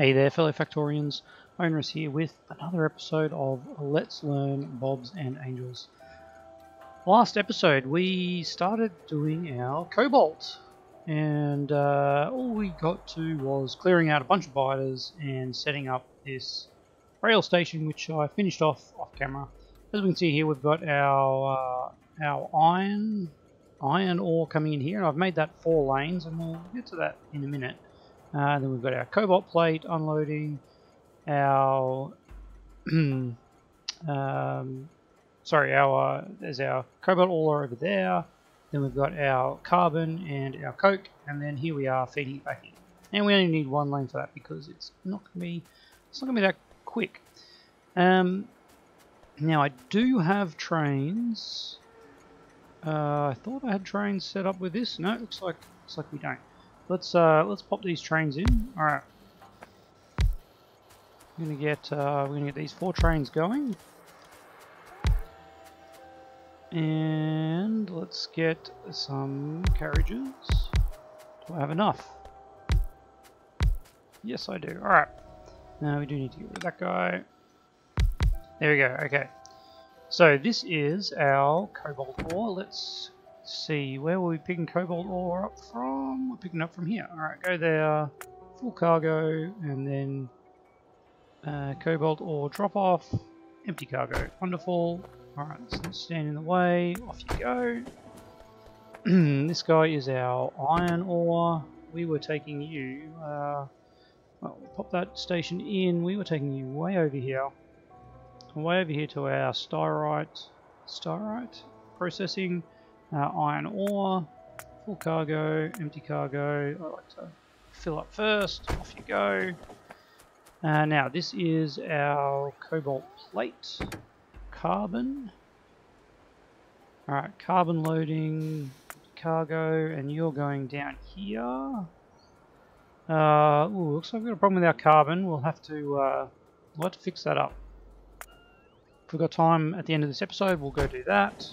Hey there fellow Factorians, Onerous here with another episode of Let's Learn Bobs and Angels. Last episode we started doing our cobalt and all we got to was clearing out a bunch of biters and setting up this rail station, which I finished off camera. As we can see here, we've got our iron ore coming in here, and I've made that 4 lanes and we'll get to that in a minute. Then we've got our cobalt plate unloading, our there's our cobalt ore over there. Then we've got our carbon and our coke, and then here we are feeding it back in. And we only need 1 lane for that because it's not gonna be that quick. Now I do have trains. I thought I had trains set up with this. No, it looks like we don't. Let's pop these trains in. All right, we're gonna get these 4 trains going, and let's get some carriages. Do I have enough? Yes, I do. All right, now we do need to get rid of that guy. There we go. Okay, so this is our cobalt ore. Let's see, where were we picking cobalt ore up from? We're picking up from here. Alright, go there, full cargo, and then cobalt ore drop off, empty cargo. Wonderful. Alright, let's not stand in the way. Off you go. This guy is our iron ore. We were taking you, well, pop that station in. We were taking you way over here to our Styrite processing. Iron ore, full cargo, empty cargo. I like to fill up first. Off you go. Now this is our cobalt plate, carbon. All right, carbon loading, cargo, and you're going down here. Ooh, looks like we've got a problem with our carbon. We'll have to fix that up. If we've got time at the end of this episode, we'll go do that.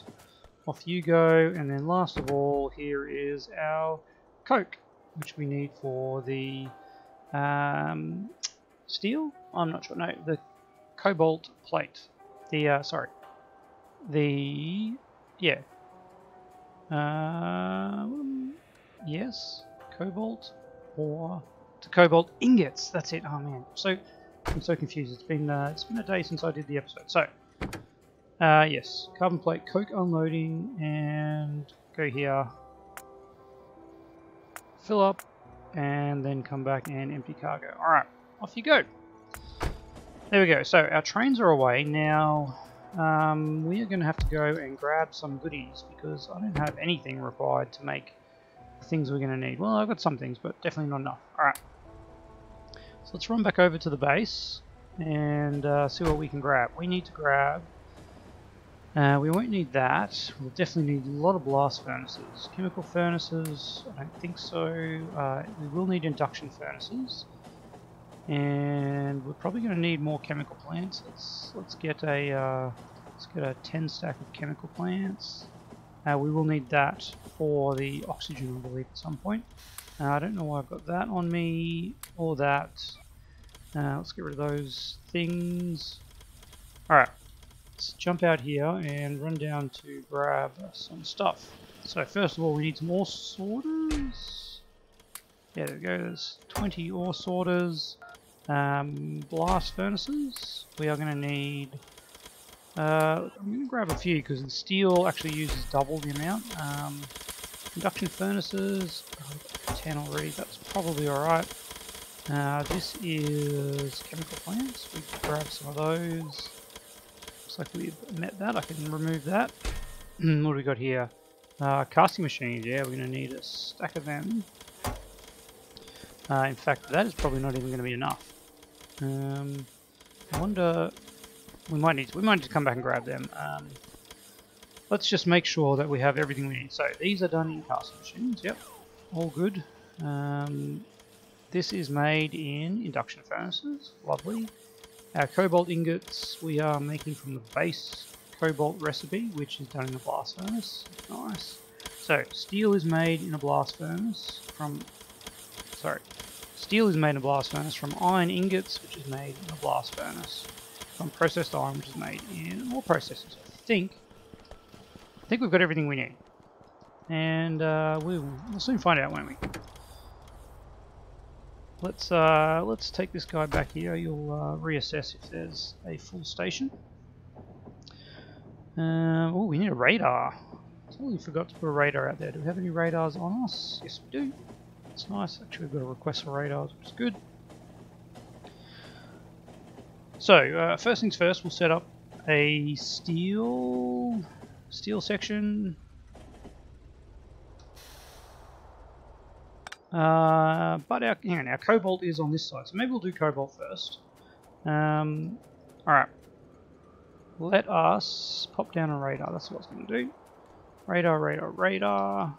Off you go, and then last of all, here is our coke, which we need for the steel. I'm not sure. No, the cobalt plate. Cobalt or to cobalt ingots. That's it. Oh man, I'm so confused. It's been a day since I did the episode. So. Yes, carbon plate, coke unloading, and go here, fill up, and then come back and empty cargo. Alright, off you go. There we go, so our trains are away. Now, we are going to have to go and grab some goodies, because I don't have anything required to make the things we're going to need. Well, I've got some things, but definitely not enough. Alright, so let's run back over to the base, and see what we can grab. We need to grab... we won't need that. We'll definitely need a lot of blast furnaces. Chemical furnaces, I don't think so. We will need induction furnaces. And we're probably going to need more chemical plants. Let's get a 10 stack of chemical plants. We will need that for the oxygen, I believe, at some point. I don't know why I've got that on me, or that. Let's get rid of those things. Alright. Let's jump out here and run down to grab some stuff. So first of all, we need some ore sorters. Yeah, there we go, there's 20 ore sorters. Blast furnaces, we are going to need... I'm going to grab a few because the steel actually uses double the amount. Induction furnaces, 10 already, that's probably alright. This is chemical plants, we can grab some of those. Like we've met that, I can remove that. What do we got here? Casting machines, yeah, we're going to need a stack of them. In fact, that is probably not even going to be enough. I wonder, we might need to come back and grab them. Let's just make sure that we have everything we need. So these are done in casting machines, yep, all good. This is made in induction furnaces, lovely. Our cobalt ingots we are making from the base cobalt recipe, which is done in the blast furnace. Nice. So steel is made in a blast furnace from, sorry, Steel is made in a blast furnace from iron ingots, which is made in a blast furnace, from processed iron, which is made in more processes. I think we've got everything we need, and we'll soon find out, won't we? Let's take this guy back here. You'll reassess if there's a full station. Oh, we need a radar. Totally forgot to put a radar out there. Do we have any radars on us? Yes, we do. That's nice. Actually, we've got a request for radars, which is good. So first things first, we'll set up a steel section. But our cobalt is on this side, so maybe we'll do cobalt first. All right. Let us pop down a radar. That's what it's going to do. Radar, radar, radar.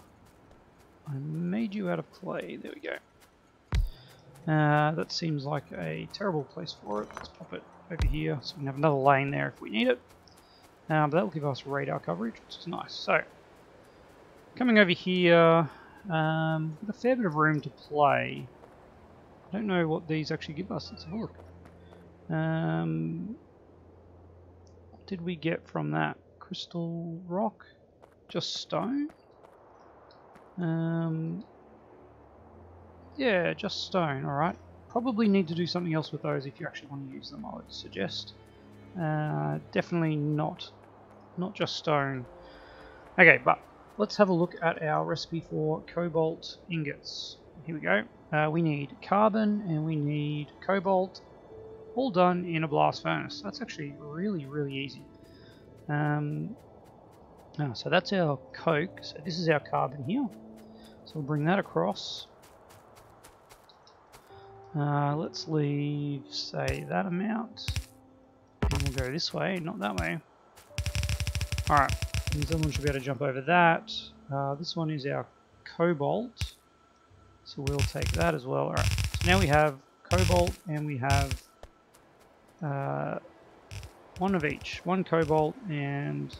I made you out of clay. There we go. That seems like a terrible place for it. Let's pop it over here so we can have another lane there if we need it. But that will give us radar coverage, which is nice. So, coming over here, with a fair bit of room to play. I don't know what these actually give us. Let's have a look. What did we get from that? Crystal rock? Just stone? Yeah, just stone, alright. Probably need to do something else with those if you actually want to use them, I would suggest. Definitely not just stone. Okay, but let's have a look at our recipe for cobalt ingots. Here we go. We need carbon and we need cobalt, all done in a blast furnace. That's actually really, really easy. So that's our coke. So this is our carbon here. So we'll bring that across. Let's leave, say, that amount. And we'll go this way, not that way. Alright, and someone should be able to jump over that. This one is our cobalt. So we'll take that as well. Alright, so now we have cobalt and we have one of each. One cobalt and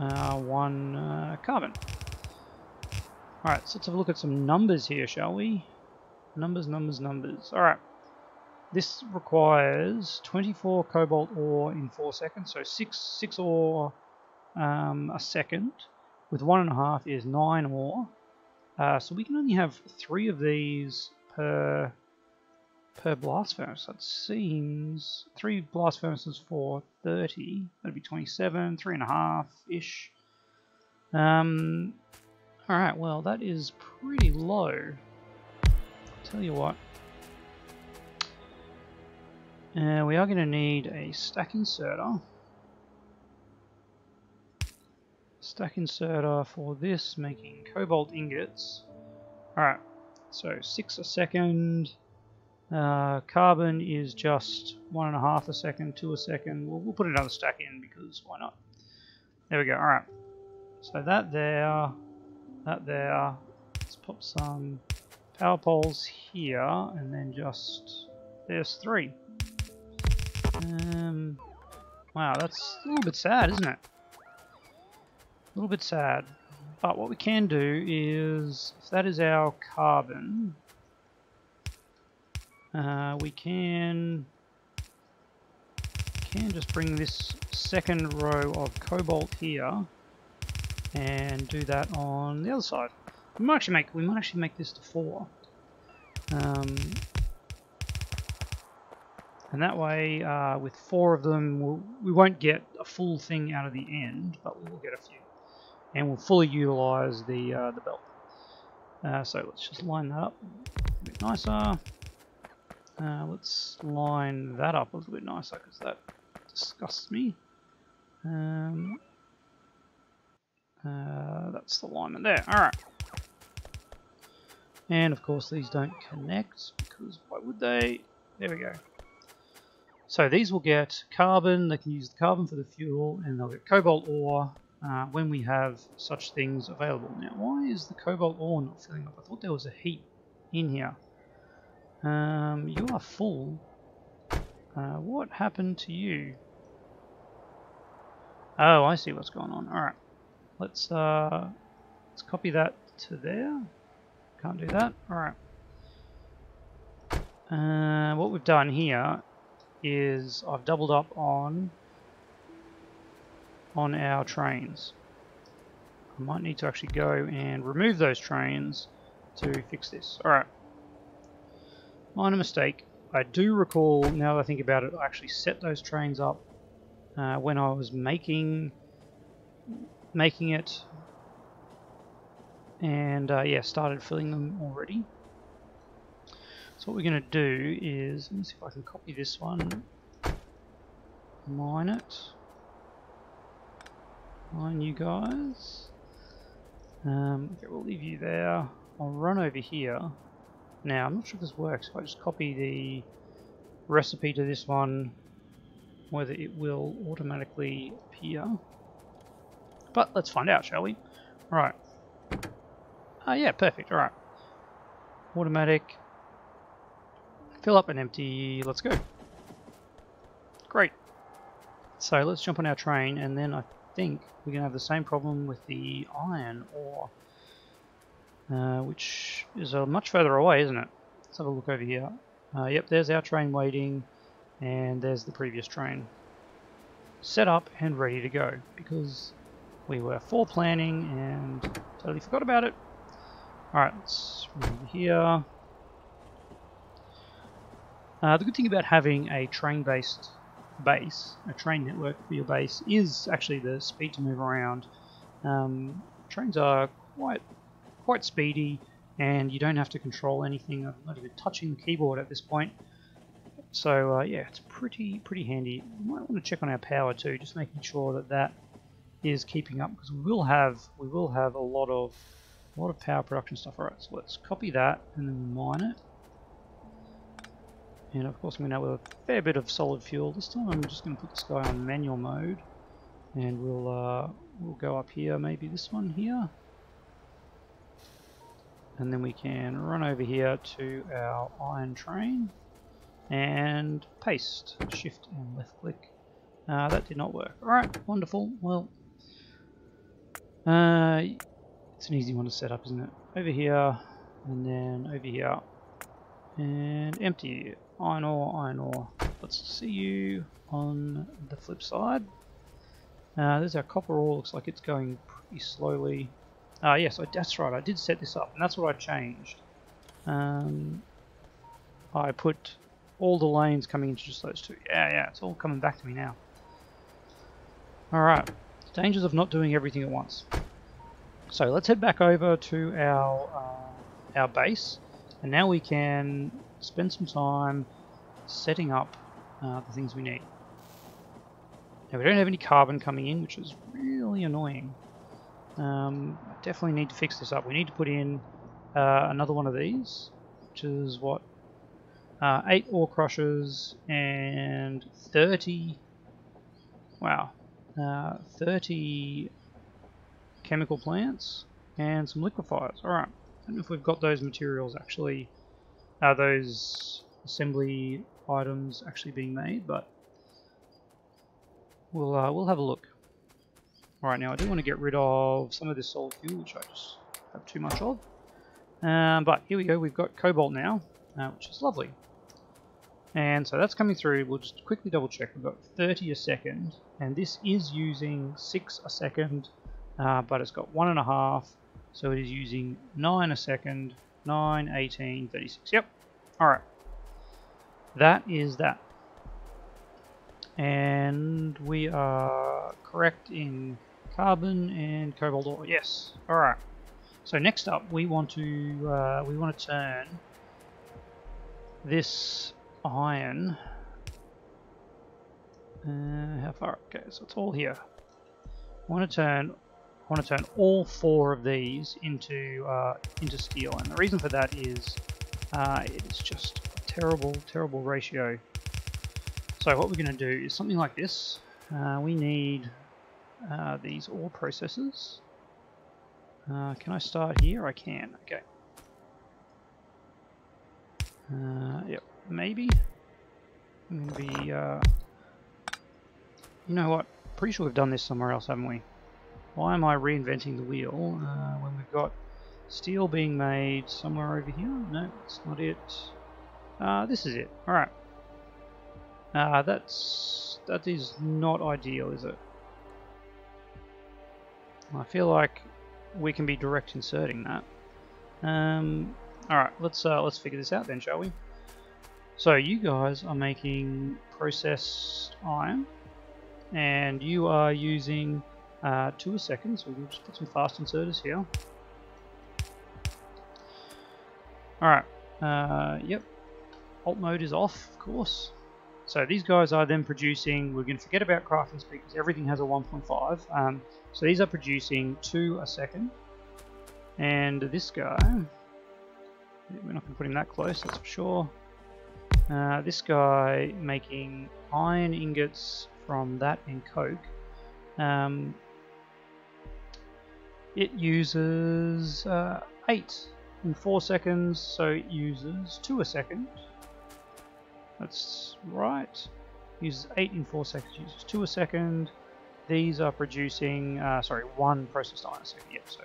one carbon. Alright, so let's have a look at some numbers here, shall we? Numbers, numbers, numbers. Alright. This requires 24 cobalt ore in 4 seconds, so six ore a second, with 1.5 is 9 ore. So we can only have 3 of these per blast furnace. That seems 3 blast furnaces for 30. That'd be 27, 3.5-ish. All right, well that is pretty low. I'll tell you what. We are going to need a stack inserter. Stack inserter for this, making cobalt ingots. Alright, so 6 a second. Carbon is just 1.5 a second, 2 a second. We'll put another stack in because why not? There we go, alright. So that there. Let's pop some power poles here and then just, there's 3. Wow, that's a little bit sad, isn't it? A little bit sad. But what we can do is, if that is our carbon, we can just bring this second row of cobalt here and do that on the other side. We might actually make this to 4. And that way, with 4 of them, we won't get a full thing out of the end, but we will get a few. And we'll fully utilize the belt. So let's just line that up a bit nicer. Let's line that up a little bit nicer, because that disgusts me. That's the alignment there. Alright. And of course these don't connect, because why would they? There we go. So these will get carbon, they can use the carbon for the fuel, and they'll get cobalt ore when we have such things available. Now, why is the cobalt ore not filling up? I thought there was a heap in here. You are full. What happened to you? Oh, I see what's going on. Alright. Let's copy that to there. Can't do that. Alright. What we've done here is I've doubled up on our trains. I might need to actually go and remove those trains to fix this. Alright. Minor mistake. I do recall, now that I think about it, I actually set those trains up when I was making it, and yeah, started filling them already. So what we're going to do is, let me see if I can copy this one, mine it, mine you guys, okay, we'll leave you there, I'll run over here. Now, I'm not sure if this works, if I just copy the recipe to this one, whether it will automatically appear, but let's find out, shall we? Right. Yeah, perfect, alright. Automatic. Fill up and empty, let's go. Great. So let's jump on our train, and then I think we're going to have the same problem with the iron ore, which is much further away, isn't it? Let's have a look over here. Yep, there's our train waiting, and there's the previous train. Set up and ready to go, because we were planning and totally forgot about it. Alright, let's move here. The good thing about having a train-based base, a train network for your base, is actually the speed to move around. Trains are quite speedy, and you don't have to control anything. I'm not even touching the keyboard at this point. So yeah, it's pretty handy. You might want to check on our power too, just making sure that that is keeping up, because we will have a lot of power production stuff. Alright, so let's copy that and then mine it. And of course, I'm going to have a fair bit of solid fuel. This time I'm just going to put this guy on manual mode, and we'll go up here, maybe this one here, and then we can run over here to our iron train and paste, shift and left click. That did not work. Alright, wonderful. Well, it's an easy one to set up, isn't it? Over here, and then over here. And empty. Iron ore, iron ore. Let's see you on the flip side. There's our copper ore. Looks like it's going pretty slowly. Yes, that's right. I did set this up, and that's what I changed. I put all the lanes coming into just those two. Yeah, it's all coming back to me now. Alright, dangers of not doing everything at once. So let's head back over to our base, and now we can spend some time setting up the things we need. Now, we don't have any carbon coming in, which is really annoying. I definitely need to fix this up. We need to put in another one of these, which is what? 8 ore crushers and 30... wow. 30 chemical plants and some liquefiers. Alright, I don't know if we've got those materials actually, those assembly items actually being made, but we'll have a look. Alright, now I do want to get rid of some of this solid fuel, which I just have too much of. But here we go, we've got cobalt now, which is lovely. And so that's coming through. We'll just quickly double check. We've got 30 a second, and this is using 6 a second, but it's got 1.5, so it is using 9 a second, 9, 18, 36. Yep. Alright. That is that. And we are correct in carbon and cobalt ore. Yes. Alright. So next up, we want to turn this iron. How far? Okay, so it's all here. I want to turn all 4 of these into steel, and the reason for that is it is just a terrible ratio. So what we're going to do is something like this. We need these ore processors. Can I start here? I can. Okay. Yep. Maybe. I'm going to be. You know what? Pretty sure we've done this somewhere else, haven't we? Why am I reinventing the wheel when we've got Steel being made somewhere over here. No, that's not it. This is it. Alright. That is not ideal, is it? I feel like we can be direct inserting that. Alright, let's figure this out then, shall we? So you guys are making processed iron, and you are using 2 a second, so we'll just put some fast inserters here. Alright, yep, alt mode is off, of course. So these guys are then producing, we're going to forget about crafting speed because everything has a 1.5. So these are producing 2 a second. And this guy, we're not going to put him that close, that's for sure. This guy making iron ingots from that and coke. It uses 8 in 4 seconds, so it uses 2 a second. That's right. Uses 8 in 4 seconds. Uses 2 a second. These are producing, 1 processed iron a second. Yep. So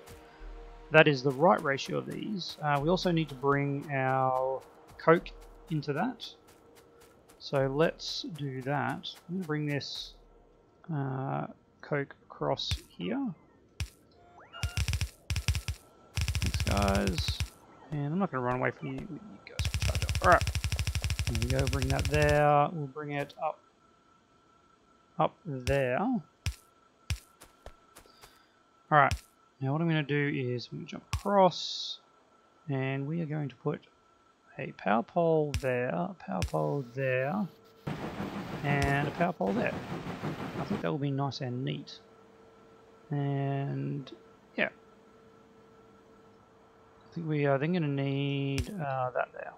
that is the right ratio of these. We also need to bring our coke into that. So let's do that. I'm going to bring this coke across here. Thanks, guys. And I'm not going to run away from you. You guys can charge up. All right. There we go, bring that there, we'll bring it up there. Alright, now what I'm going to do is I'm going to jump across, and we are going to put a power pole there, a power pole there, and a power pole there. I think that will be nice and neat. And yeah, I think we are then going to need that there.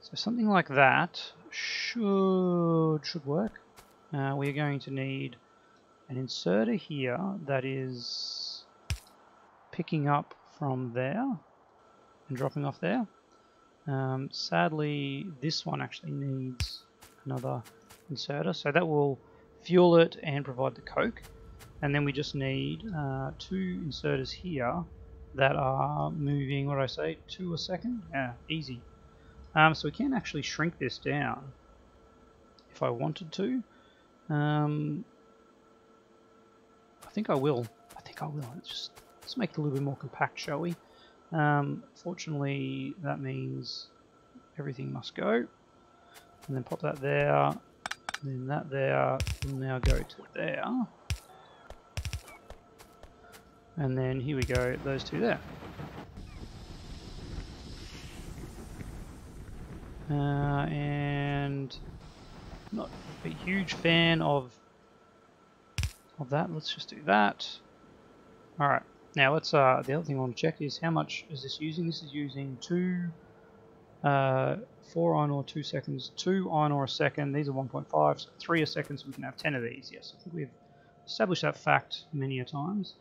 So something like that should work. We're going to need an inserter here that is picking up from there and dropping off there. Sadly, this one actually needs another inserter, so that will fuel it and provide the coke. And then we just need 2 inserters here that are moving, what did I say, 2 a second? Yeah, easy. So we can actually shrink this down if I wanted to. I think I will. Let's make it a little bit more compact, shall we? Fortunately, that means everything must go. And then pop that there. And then that there will now go to there. And then here we go, those two there. And not a huge fan of that. Let's just do that. All right. Now let's. The other thing I want to check is how much is this using? This is using 2 iron ore a second. These are 1.5, so 3 a second. So we can have 10 of these. Yes, I think we've established that fact many a times.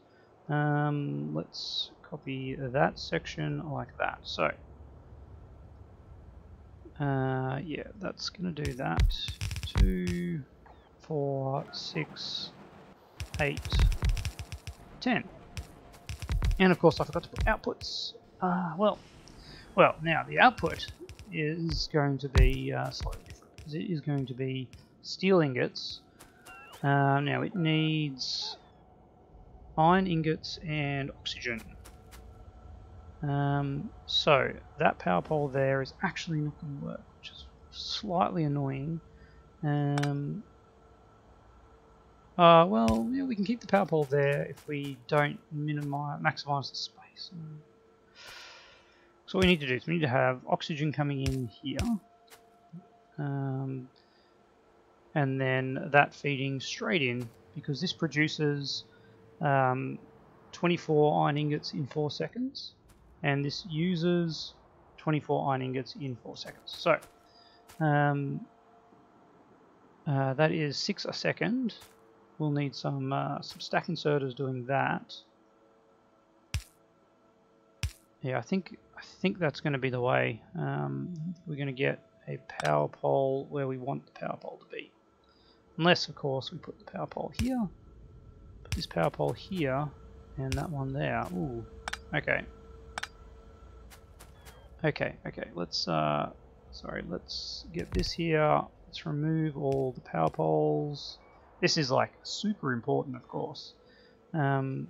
Let's copy that section like that. So. Yeah, that's going to do that. 2, 4, 6, 8, 10. And of course I forgot to put outputs. Well, now the output is going to be slightly different, because it is going to be steel ingots. Now it needs iron ingots and oxygen. So that power pole there is actually not going to work, which is slightly annoying. Well, yeah, we can keep the power pole there if we don't maximise the space. So what we need to do is we need to have oxygen coming in here, and then that feeding straight in, because this produces 24 iron ingots in 4 seconds. And this uses 24 iron ingots in 4 seconds. So that is 6 a second. We'll need some stack inserters doing that. Yeah, I think that's going to be the way. We're going to get a power pole where we want the power pole to be, unless of course we put the power pole here, put this power pole here, and that one there. Ooh, okay. Okay, let's let's get this here. Let's remove all the power poles. This is like super important, of course. Let's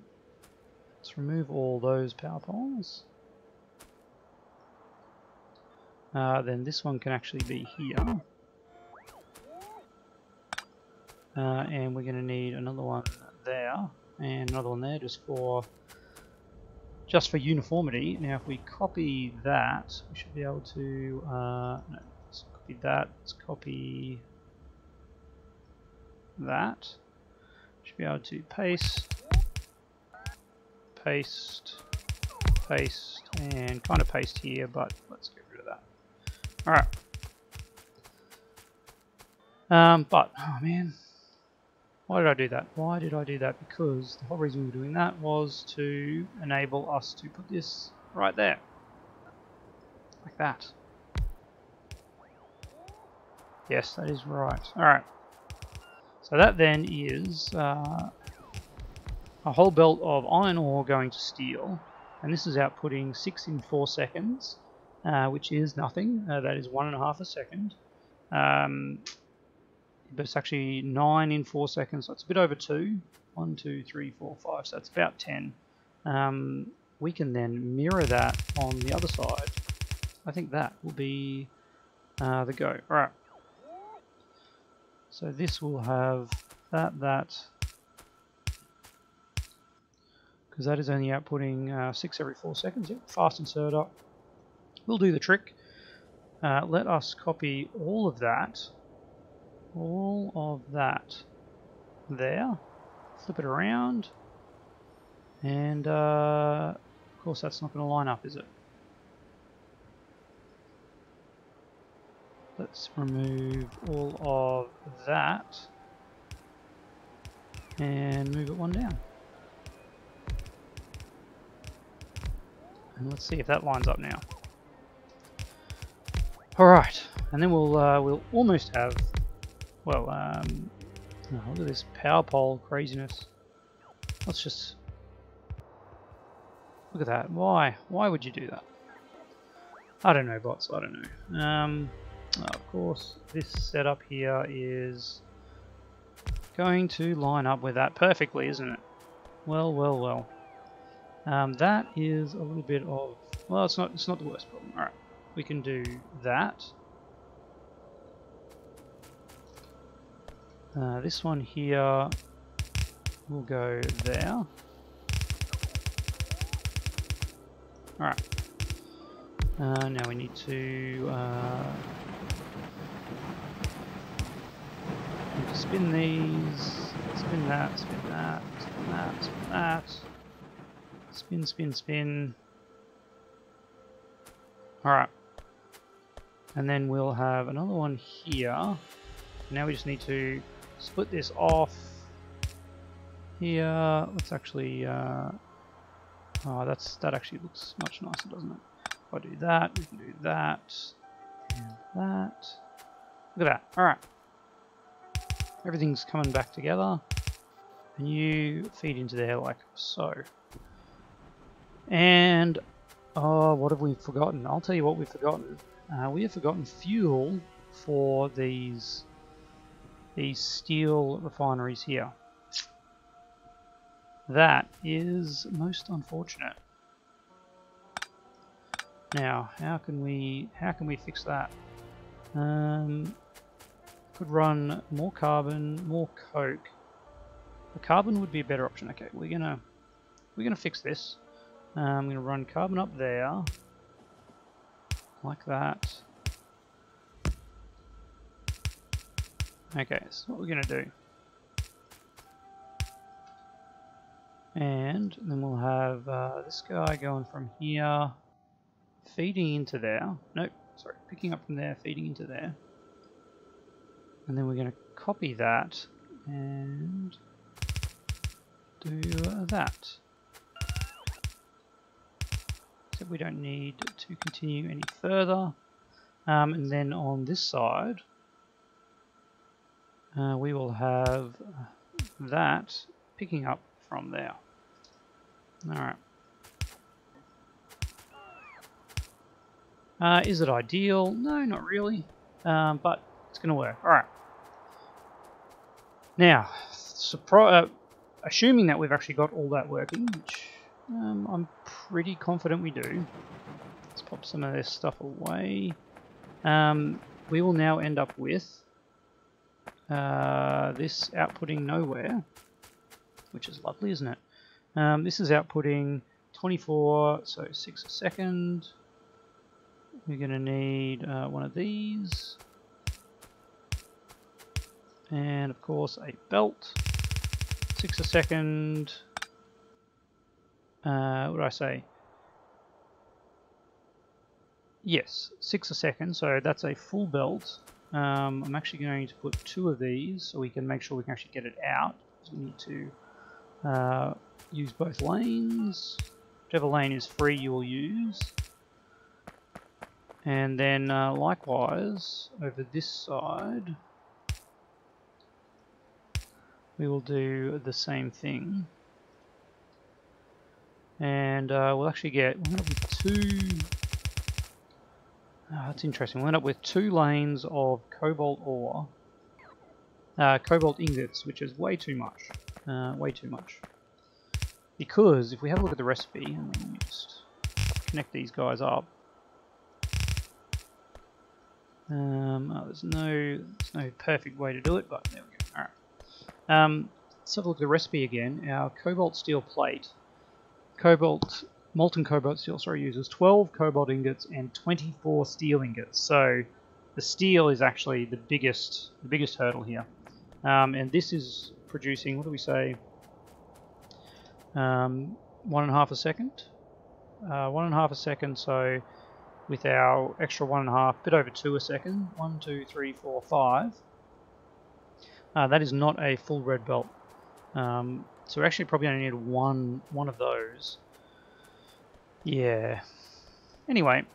remove all those power poles. Then this one can actually be here. And we're going to need another one there and another one there just for uniformity. Now if we copy that, we should be able to no, let's copy that, let's copy that. Should be able to paste and kind of paste here, but let's get rid of that. Alright. But oh man. Why did I do that? Why did I do that? Because the whole reason we were doing that was to enable us to put this right there. Like that. Yes, that is right. Alright. So that then is a whole belt of iron ore going to steel. And this is outputting 6 in 4 seconds, which is nothing. That is 1.5 a second. But it's actually 9 in 4 seconds, so it's a bit over 2. 1, 2, 3, 4, 5, so that's about 10. We can then mirror that on the other side. I think that will be the go. Alright. So this will have that. Because that is only outputting 6 every 4 seconds. Yep, fast inserter. We'll do the trick. Let us copy all of that. All of that there, flip it around, and of course that's not going to line up, is it? Let's remove all of that and move it one down, and let's see if that lines up now. Alright, and then we'll almost have, well, oh, look at this power pole craziness. Let's just look at that. Why would you do that? I don't know, bots. I don't know. Of course, this setup here is going to line up with that perfectly, isn't it? Well, well, well. That is a little bit of, well, it's not the worst problem. All right, we can do that. This one here will go there. Alright. Now we need to spin these. Spin that, spin that, spin that, spin that. Spin, spin, spin. Alright. And then we'll have another one here. Now we just need to split this off here. Let's actually oh, that actually looks much nicer, doesn't it? If I do that, we can do that and that. Look at that. Alright. Everything's coming back together. And you feed into there like so. And oh, what have we forgotten? I'll tell you what we've forgotten. We have forgotten fuel for these steel refineries here. That is most unfortunate. Now, how can we fix that? Could run more carbon, more coke. The carbon would be a better option. Okay, we're gonna fix this. I'm gonna run carbon up there, like that. Okay, so what we're going to do, and then we'll have this guy going from here, feeding into there, nope, sorry, picking up from there, feeding into there, and then we're going to copy that and do that, except we don't need to continue any further, and then on this side, we will have that picking up from there. Alright. Is it ideal? No, not really, but it's going to work. All right. Now, assuming that we've actually got all that working, which I'm pretty confident we do. Let's pop some of this stuff away. We will now end up with this outputting nowhere, which is lovely, isn't it? This is outputting 24, so 6 a second. We're going to need one of these. And of course a belt. 6 a second. What did I say? Yes, 6 a second, so that's a full belt. I'm actually going to put two of these so we can make sure we can actually get it out. We need to use both lanes. Whichever lane is free you will use. And then likewise, over this side, we will do the same thing. And we'll actually get, we'll end up with two, that's interesting, we'll end up with two lanes of cobalt ore, cobalt ingots, which is way too much. Because if we have a look at the recipe, and we just connect these guys up, oh, there's no perfect way to do it, but there we go. All right. Let's have a look at the recipe again. Our cobalt steel plate, molten cobalt steel, sorry, uses 12 cobalt ingots and 24 steel ingots. So the steel is actually the biggest hurdle here. And this is producing, what do we say? 1.5 a second. 1.5 a second. So with our extra 1.5, bit over 2 a second, 1, 2, 3, 4, 5. That is not a full red belt, so we actually probably only need one of those. Yeah. Anyway,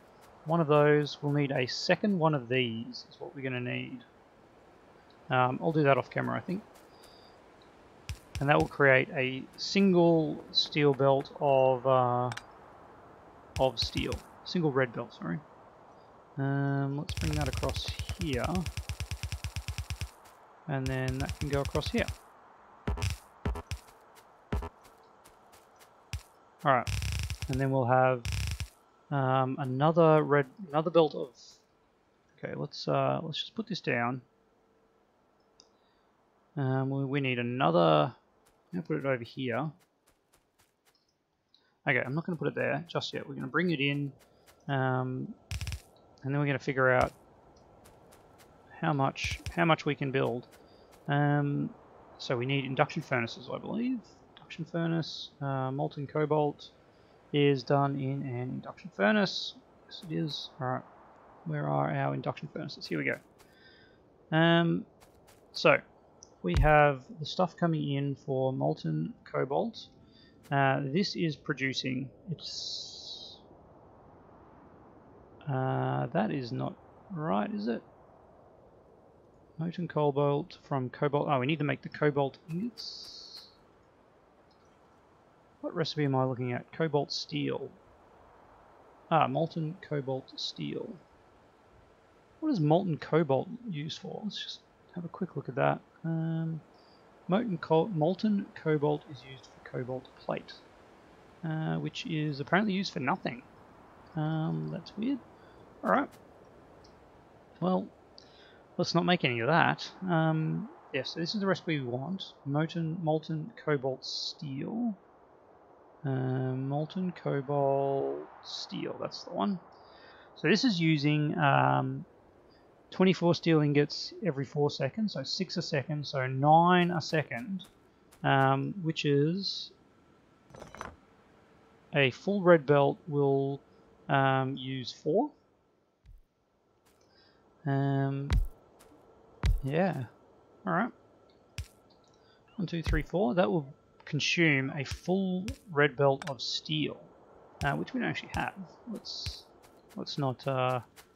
one of those. We'll need a second one of these. Is what we're going to need. I'll do that off camera, I think. And that will create a single steel belt of steel. Single red belt, sorry. Let's bring that across here, and then that can go across here. All right, and then we'll have another belt of. Okay, let's just put this down. We need another. I'm going to put it over here. Okay, I'm not going to put it there just yet. We're going to bring it in. And then we're going to figure out how much we can build. So we need induction furnaces, I believe. Induction furnace. Molten cobalt is done in an induction furnace. Yes, it is. All right. Where are our induction furnaces? Here we go. So we have the stuff coming in for molten cobalt. This is producing. It's that is not right, is it? Molten cobalt from cobalt. Oh, we need to make the cobalt ingots. What recipe am I looking at? Cobalt steel. Ah, molten cobalt steel. What is molten cobalt used for? Let's just have a quick look at that. Molten cobalt is used for cobalt plate, which is apparently used for nothing. That's weird. Alright, well, let's not make any of that. Yeah, so this is the recipe we want. Molten cobalt steel. Molten cobalt steel, that's the one. So this is using 24 steel ingots every 4 seconds, so 6 a second, so 9 a second, which is a full red belt will use 4. Yeah. Alright. 1, 2, 3, 4. That will consume a full red belt of steel, which we don't actually have. Let's not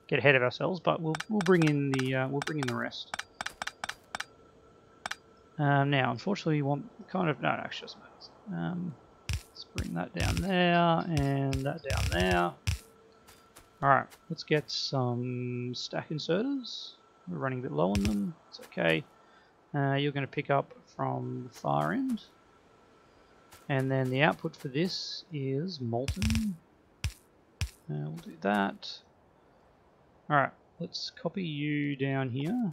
get ahead of ourselves, but we'll bring in the rest. Now, unfortunately, we want kind of no. Actually, doesn't matter. Let's bring that down there and that down there. Alright, let's get some stack inserters. We're running a bit low on them, it's okay. You're going to pick up from the far end. And then the output for this is molten. We'll do that. Alright, let's copy you down here.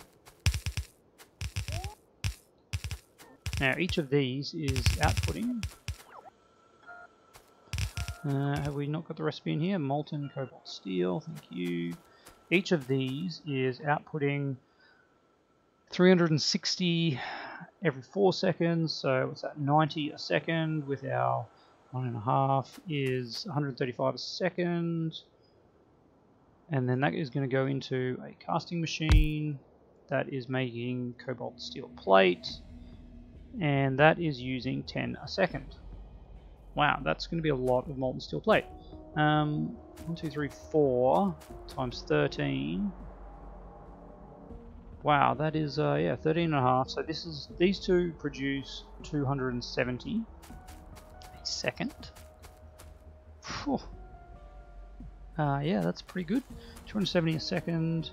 Now each of these is outputting. Have we not got the recipe in here? Molten, cobalt, steel, thank you. Each of these is outputting 360 every 4 seconds, so what's that, 90 a second, with our 1.5 is 135 a second. And then that is going to go into a casting machine that is making cobalt steel plate, and that is using 10 a second. Wow, that's going to be a lot of molten steel plate. 1, 2, 3, 4 times 13. Wow, that is, yeah, 13.5. So this is, these two produce 270 a second. Phew. Yeah, that's pretty good. 270 a second.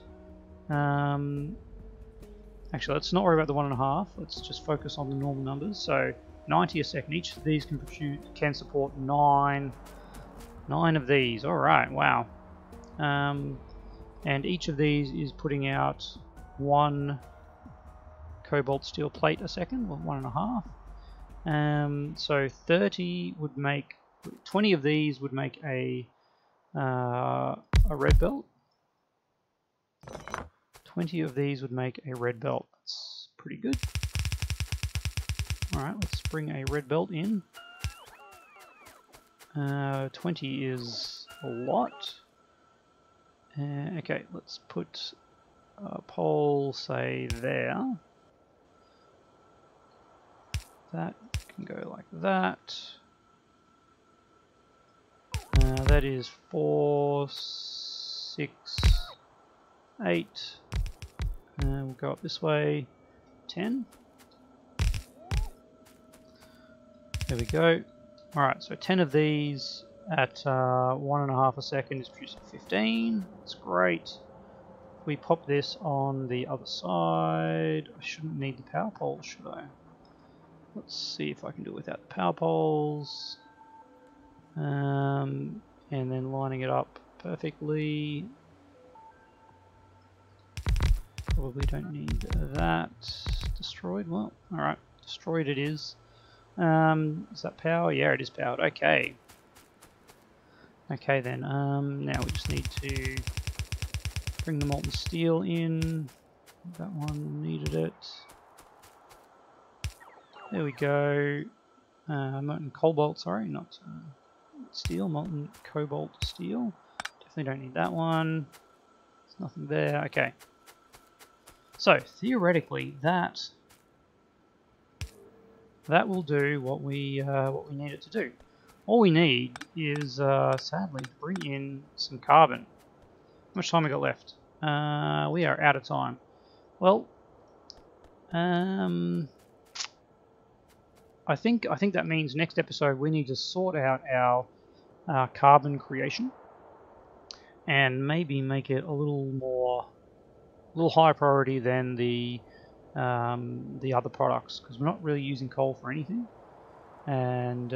Actually, let's not worry about the 1.5. Let's just focus on the normal numbers. So 90 a second. Each of these can produce, can support nine of these. All right. Wow. And each of these is putting out 1 cobalt steel plate a second, or 1.5. So 30 would make 20 of these would make a red belt. 20 of these would make a red belt. That's pretty good. Alright, let's bring a red belt in. 20 is a lot. Okay, let's put a pole, say, there. That can go like that. That is 4, 6, 8. We'll go up this way, 10. There we go. Alright, so 10 of these at 1.5 a second is producing 15. That's great. We pop this on the other side. I shouldn't need the power pole, should I? Let's see if I can do it without the power poles. And then lining it up perfectly. Probably don't need that. Destroyed? Well, alright. Destroyed it is. Is that power? Yeah, it is powered. Okay. Okay then. Now we just need to bring the molten steel in. That one needed it. There we go. Molten cobalt. Sorry, not steel. Molten cobalt steel. Definitely don't need that one. There's nothing there. Okay. So theoretically, that will do what we need it to do. All we need is, sadly, to bring in some carbon. How much time we got left? We are out of time. Well, I think that means next episode we need to sort out our carbon creation and maybe make it a little higher priority than the other products, because we're not really using coal for anything. And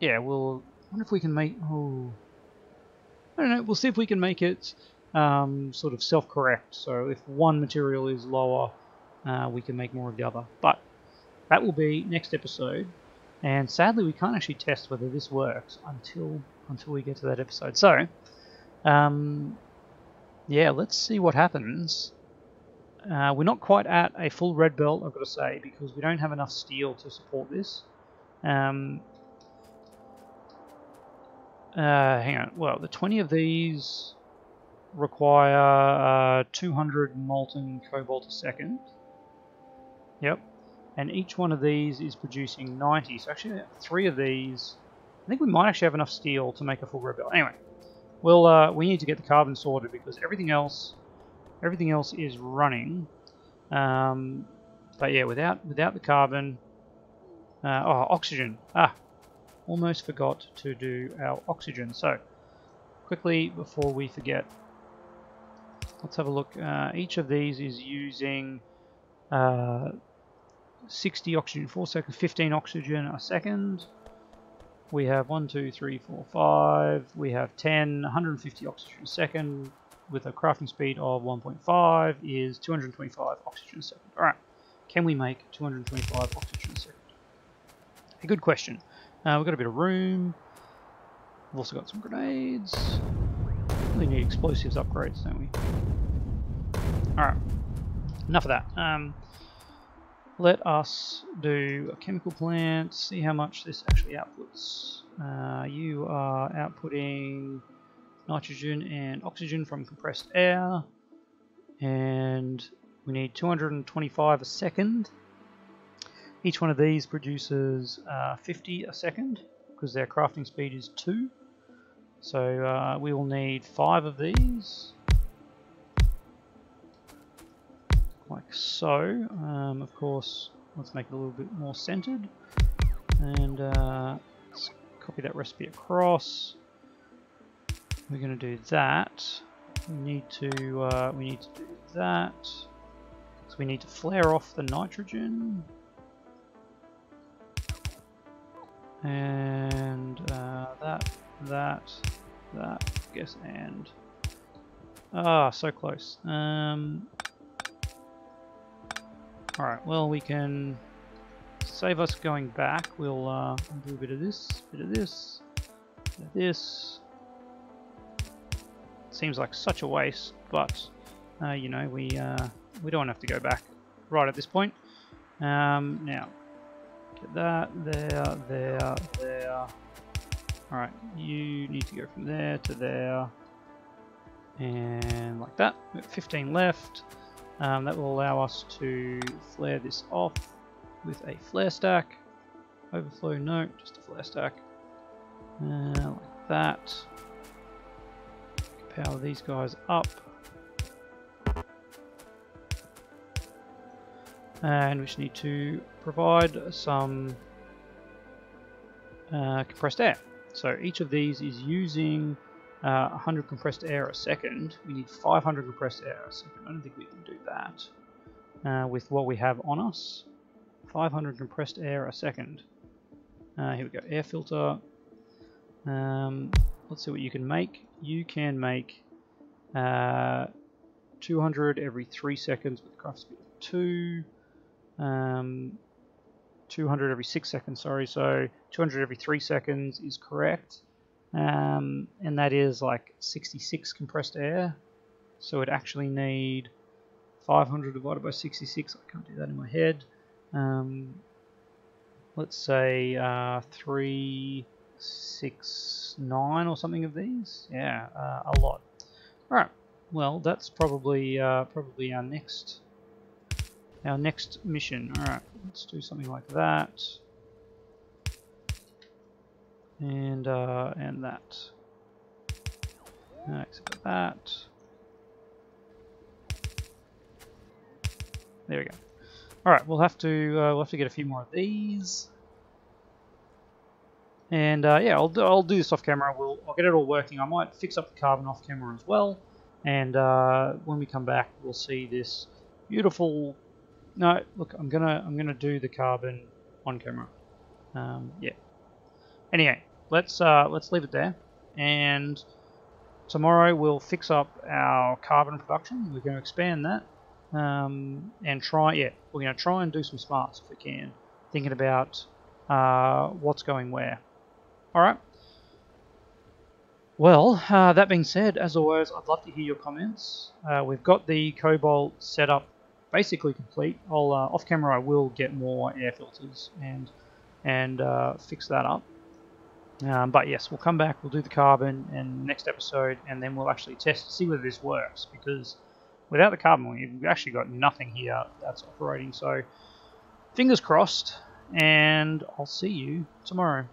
yeah, we'll wonder if we can make, oh, I don't know, we'll see if we can make it sort of self-correct, so if one material is lower we can make more of the other. But that will be next episode, and sadly we can't actually test whether this works until we get to that episode. So yeah, let's see what happens. We're not quite at a full red belt, I've got to say, because we don't have enough steel to support this. Hang on. Well, the 20 of these require 200 molten cobalt a second. Yep. And each one of these is producing 90. So actually, 3 of these, I think we might actually have enough steel to make a full red belt. Anyway, we'll, we need to get the carbon sorted, because everything else. Everything else is running, but yeah, without the carbon, oxygen. Ah, almost forgot to do our oxygen. So quickly before we forget. Let's have a look. Each of these is using 60 oxygen 4 seconds, 15 oxygen a second. We have 1, 2, 3, 4, 5. We have 10, 150 oxygen a second with a crafting speed of 1.5 is 225 oxygen a second. Alright, can we make 225 oxygen a second? A good question. We've got a bit of room. We've also got some grenades. We need explosives upgrades, don't we? Alright, enough of that. Let us do a chemical plant, see how much this actually outputs. You are outputting nitrogen and oxygen from compressed air, and we need 225 a second. Each one of these produces 50 a second because their crafting speed is 2. So we will need 5 of these. Like so. Of course, let's make it a little bit more centered, and let's copy that recipe across. We're going to do that. We need to do that. So we need to flare off the nitrogen, and that, I guess, and so close. Alright, well, we can save us going back. We'll do a bit of this, bit of this, bit of this. Seems like such a waste, but you know, we don't have to go back right at this point. Now, get that, there, there, there. Alright, you need to go from there to there, and like that. We've got 15 left. That will allow us to flare this off with a flare stack. Overflow, no, just a flare stack. Like that. Power these guys up. And we just need to provide some compressed air. So each of these is using 100 compressed air a second. We need 500 compressed air a second. I don't think we can do that with what we have on us. 500 compressed air a second. Here we go, air filter. Let's see what you can make. You can make 200 every 3 seconds with craft speed of 2. 200 every 6 seconds, sorry. So 200 every 3 seconds is correct. And that is like 66 compressed air, so it actually need 500 divided by 66. I can't do that in my head. Let's say 369 or something of these. Yeah, a lot. All right. Well, that's probably our next mission. All right. Let's do something like that. And that. Except that. There we go. All right, we'll have to get a few more of these. And yeah, I'll do this off camera. I'll get it all working. I might fix up the carbon off camera as well. And when we come back, we'll see this beautiful. No, look, I'm gonna do the carbon on camera. Yeah. Anyway. Let's leave it there, and tomorrow we'll fix up our carbon production. We're going to expand that, and we're going to try and do some smarts if we can, thinking about what's going where. All right. Well, that being said, as always, I'd love to hear your comments. We've got the cobalt setup basically complete. Off camera, I will get more air filters and fix that up. But yes, we'll come back, we'll do the carbon in the next episode, and then we'll actually test to see whether this works, because without the carbon, we've actually got nothing here that's operating. So, fingers crossed, and I'll see you tomorrow.